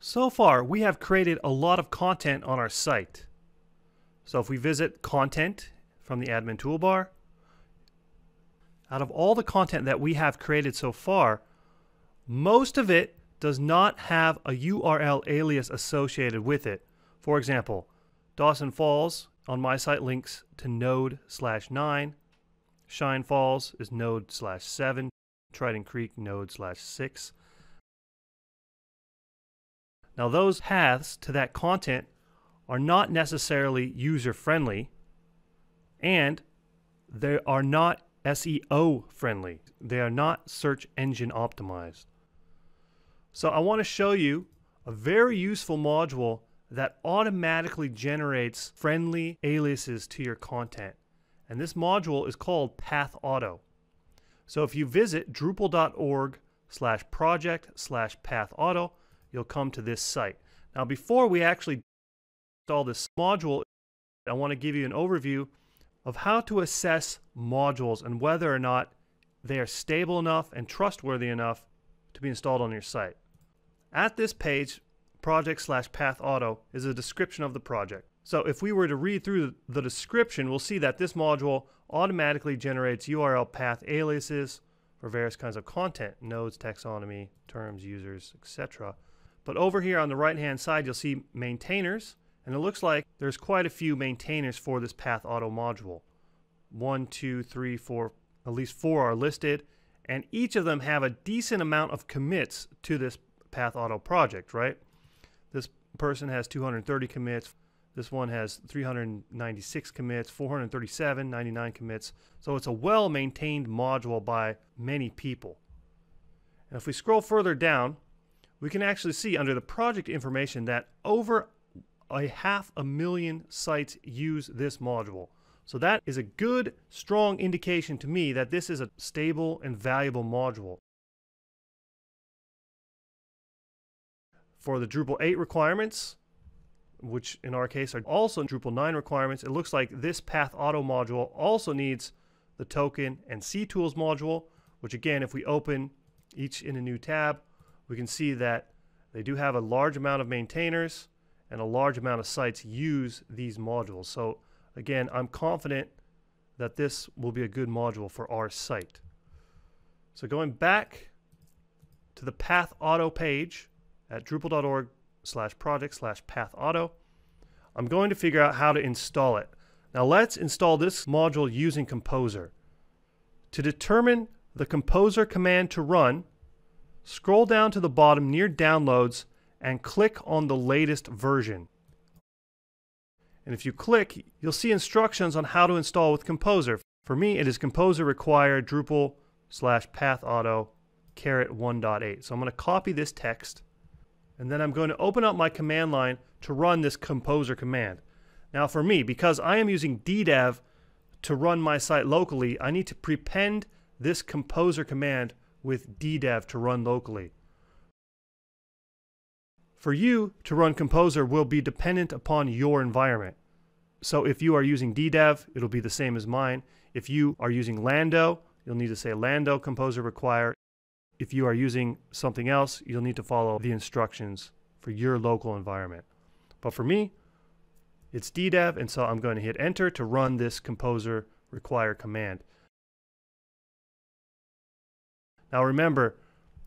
So far, we have created a lot of content on our site. So if we visit content from the admin toolbar, out of all the content that we have created so far, most of it does not have a URL alias associated with it. For example, Dawson Falls on my site links to node/9, Shine Falls is node/7, Trident Creek node/6. Now those paths to that content are not necessarily user-friendly, and they are not SEO-friendly. They are not search engine optimized. So I want to show you a very useful module that automatically generates friendly aliases to your content. And this module is called PathAuto. So if you visit drupal.org/project/PathAuto, you'll come to this site. Now before we actually install this module, I want to give you an overview of how to assess modules and whether or not they are stable enough and trustworthy enough to be installed on your site. At this page, project/PathAuto is a description of the project. So if we were to read through the description, we'll see that this module automatically generates URL path aliases for various kinds of content, nodes, taxonomy, terms, users, etc. But over here on the right-hand side, you'll see maintainers, and it looks like there's quite a few maintainers for this PathAuto module. 1, 2, 3, 4, at least 4 are listed, and each of them have a decent amount of commits to this PathAuto project, right? This person has 230 commits, this one has 396 commits, 437, 99 commits. So it's a well-maintained module by many people. And if we scroll further down, we can actually see under the project information that over 500,000 sites use this module. So that is a good, strong indication to me that this is a stable and valuable module. For the Drupal 8 requirements, which in our case are also Drupal 9 requirements, it looks like this PathAuto module also needs the Token and CTools module, which again, if we open each in a new tab, we can see that they do have a large amount of maintainers and a large amount of sites use these modules. So again, I'm confident that this will be a good module for our site. So going back to the PathAuto page at drupal.org/project/PathAuto, I'm going to figure out how to install it. Now let's install this module using Composer. To determine the Composer command to run, scroll down to the bottom near Downloads and click on the latest version. And if you click, you'll see instructions on how to install with Composer. For me, it is Composer required Drupal/PathAuto /1.8. So I'm going to copy this text, and then I'm going to open up my command line to run this Composer command. Now for me, because I am using DDEV to run my site locally, I need to prepend this Composer command with DDEV to run locally. For you to run Composer will be dependent upon your environment. So if you are using DDEV, it'll be the same as mine. If you are using Lando, you'll need to say Lando Composer require. If you are using something else, you'll need to follow the instructions for your local environment. But for me, it's DDEV, and so I'm going to hit enter to run this Composer require command. Now remember,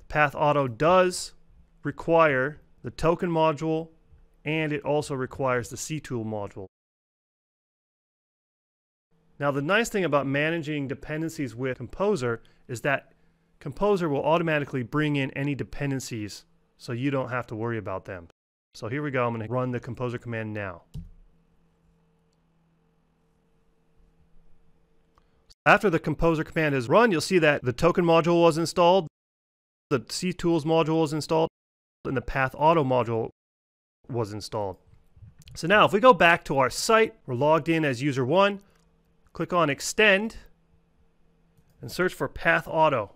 PathAuto does require the Token module, and it also requires the CTool module. Now the nice thing about managing dependencies with Composer is that Composer will automatically bring in any dependencies, so you don't have to worry about them. So here we go, I'm going to run the Composer command now. After the Composer command is run, you'll see that the Token module was installed, the CTools module was installed, and the PathAuto module was installed. So now if we go back to our site, we're logged in as user 1, click on extend, and search for PathAuto.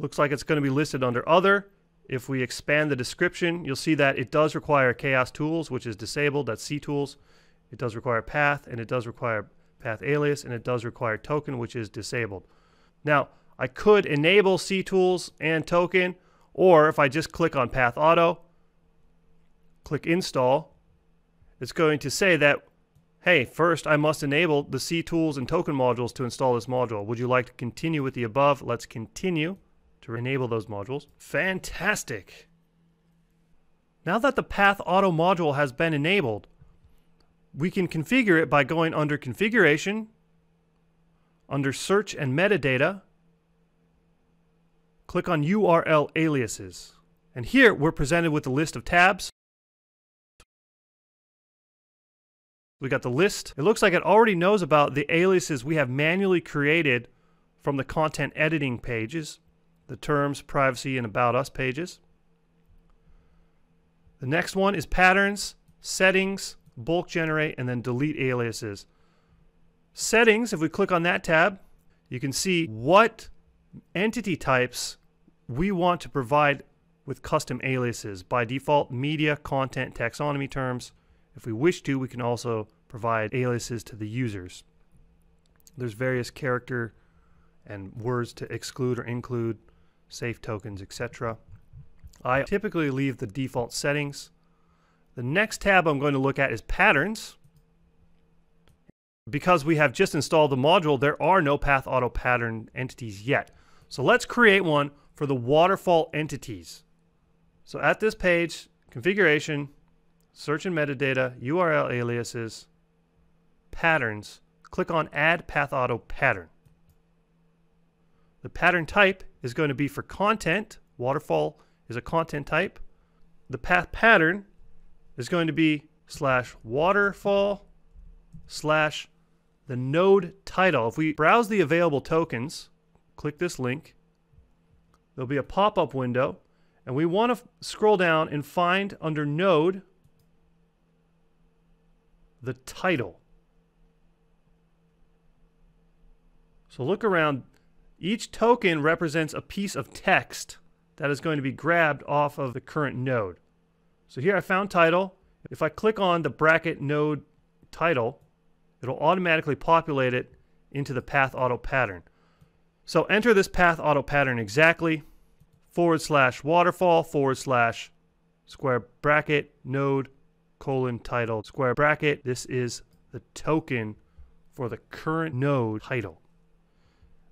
Looks like it's going to be listed under Other. If we expand the description, you'll see that it does require Chaos Tools, which is disabled, that's ctools. It does require Path, and it does require Path Alias, and it does require Token, which is disabled. Now, I could enable ctools and Token, or if I just click on PathAuto, click Install, it's going to say that, hey, first I must enable the ctools and Token modules to install this module. Would you like to continue with the above? Let's continue to enable those modules. Fantastic. Now that the PathAuto module has been enabled, we can configure it by going under Configuration, under Search and Metadata, click on URL aliases. And here we're presented with a list of tabs. We got the list. It looks like it already knows about the aliases we have manually created from the content editing pages, the terms, privacy, and about us pages. The next one is patterns, settings, bulk generate, and then delete aliases. Settings, if we click on that tab, you can see what entity types we want to provide with custom aliases. By default, media, content, taxonomy terms. If we wish to, we can also provide aliases to the users. There's various character and words to exclude or include, safe tokens, etc. I typically leave the default settings. The next tab I'm going to look at is patterns. Because we have just installed the module, there are no PathAuto pattern entities yet. So let's create one for the waterfall entities. So at this page, configuration, search and metadata, URL aliases, patterns, click on add PathAuto pattern. The pattern type is going to be for content. Waterfall is a content type. The path pattern is going to be /waterfall/ the node title. If we browse the available tokens, click this link, there'll be a pop-up window, and we want to scroll down and find under node the title. So look around. Each token represents a piece of text that is going to be grabbed off of the current node. So here I found title. If I click on the bracket node title, it'll automatically populate it into the PathAuto pattern. So enter this PathAuto pattern exactly, /waterfall, /, node, :, . This is the token for the current node title.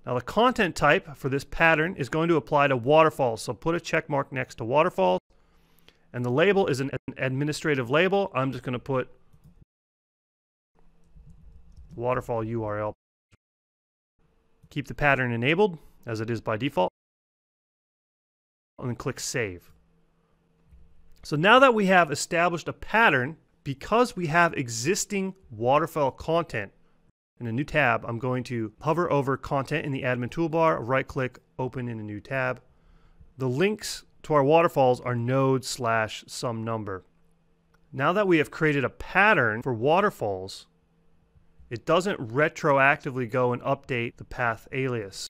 Now the content type for this pattern is going to apply to waterfalls, so put a check mark next to waterfalls. And the label is an administrative label. I'm just going to put waterfall URL. Keep the pattern enabled as it is by default. And then click Save. So now that we have established a pattern, because we have existing waterfall content, in a new tab, I'm going to hover over content in the admin toolbar, right-click, open in a new tab. The links to our waterfalls are node / some number. Now that we have created a pattern for waterfalls, it doesn't retroactively go and update the path alias.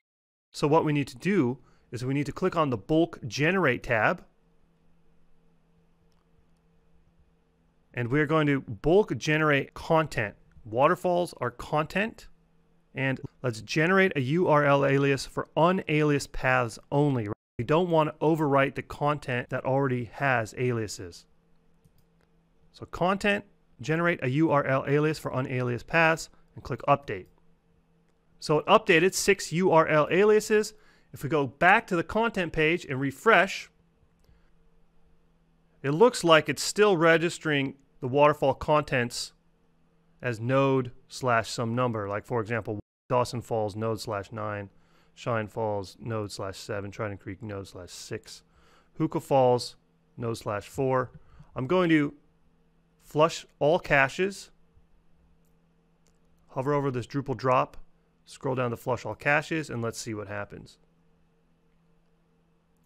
So what we need to do is we need to click on the bulk generate tab. And we're going to bulk generate content. Waterfalls are content, and let's generate a URL alias for unaliased paths only. We don't want to overwrite the content that already has aliases. So content, generate a URL alias for unaliased paths, and click update. So it updated 6 URL aliases. If we go back to the content page and refresh, it looks like it's still registering the waterfall contents as node / some number, like for example, Dawson Falls node /9, Shine Falls node /7, Trident Creek node /6, Hookah Falls node /4. I'm going to flush all caches, hover over this Drupal drop, scroll down to flush all caches, and let's see what happens.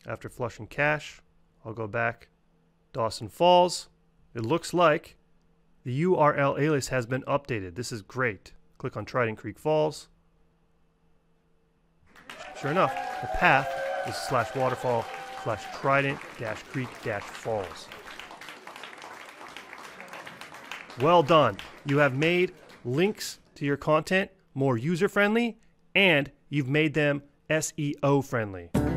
After flushing cache, I'll go back Dawson Falls. It looks like the URL alias has been updated. This is great. Click on Trident Creek Falls. Sure enough, the path is /waterfall/trident-creek-falls. Well done. You have made links to your content more user-friendly, and you've made them SEO friendly.